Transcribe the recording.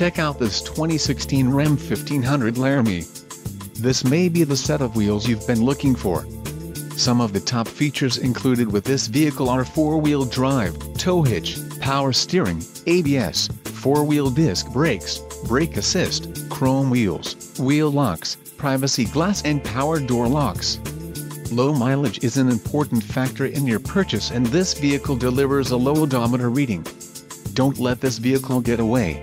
Check out this 2016 Ram 1500 Laramie. This may be the set of wheels you've been looking for. Some of the top features included with this vehicle are four-wheel drive, tow hitch, power steering, ABS, four-wheel disc brakes, brake assist, chrome wheels, wheel locks, privacy glass and power door locks. Low mileage is an important factor in your purchase, and this vehicle delivers a low odometer reading. Don't let this vehicle get away.